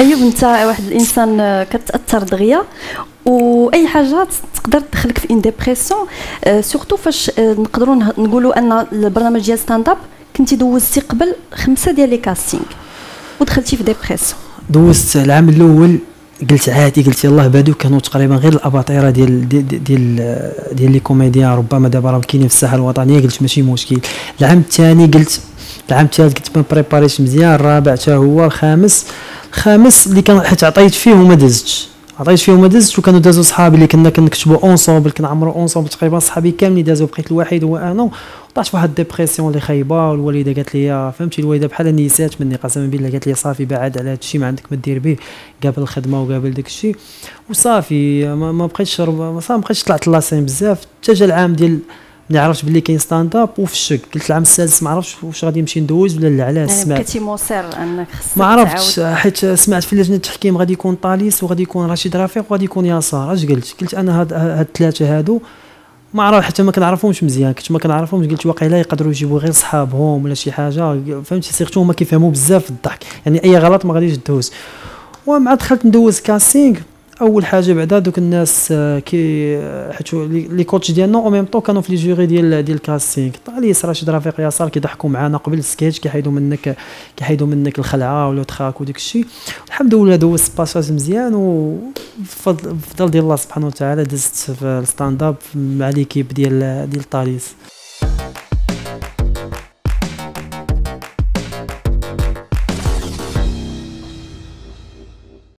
ايوب انت واحد الانسان كتاثر دغيا واي حاجه تقدر تدخلك في ان ديبريسيون سورتو فاش نقدروا نقولوا ان البرنامج ديال ستاند اب كنتي دوزتي قبل 5 ديال لي كاستينغ ودخلتي في ديبريسيون. دوزت العام الاول قلت عادي قلت يلاه بادو كانوا تقريبا غير الاباطيره ديال ديال ديال ديال لي كوميديان ربما دابا راهم كاينين في الساحه الوطنيه قلت ماشي مشكل. العام الثاني قلت العام الثالث قلت ما بريباريش مزيان. الرابع حتى هو الخامس اللي كان حيت عطيت فيه وما دزتش وكانوا دازوا صحابي اللي كنا كنكتبوا اونصومبل كنعمروا اونصومبل تقريبا صحابي كاملين دازوا بقيت الوحيد هو انا وطاحت فواحد الديبريسيون اللي خايبه. الوالده قالت لي فهمتي الوالده بحال نيسات مني قسما بالله قالت لي صافي بعد على هذا الشيء ما عندك ما دير به قابل الخدمه وقابل داك الشيء وصافي ما بقيتش ما بقيتش طلعت لاصين بزاف حتى جا العام ديال ملي عرفت بلي كاين ستاند اب وفي الشك قلت العام السادس ما عرفتش واش غادي نمشي ندوز ولا لا. علاه سمعت يعني كنتي مصر انك خصك ما عرفتش حيت سمعت في لجنه التحكيم غادي يكون طاليس وغادي يكون رشيد رفيق وغادي يكون يسار. اش قلت انا هاد الثلاثه هادو ما عرف حتى ما كنعرفهمش مزيان كنت ما كنعرفهمش قلت واقيلا يقدروا يجيبوا غير صحابهم ولا شي حاجه فهمتي سيرتو هما كيفهموا بزاف في الضحك يعني اي غلط ما غاديش تدوز. ومع دخلت ندوز كاسينغ اول حاجه بعدا دوك الناس كي حيت لي كوتش ديالنا او ميم طو كانوا في لي جوري ديال الكاستينغ طاليس رشيد رفيق يسار كيضحكوا معنا قبل السكيتش كيحيدوا منك الخلعه ولا تخاك وداك الشيء. الحمد لله دوزت باساج مزيان وبفضل ديال الله سبحانه وتعالى دزت في الستاند اب مع ليكيب ديال طاليس.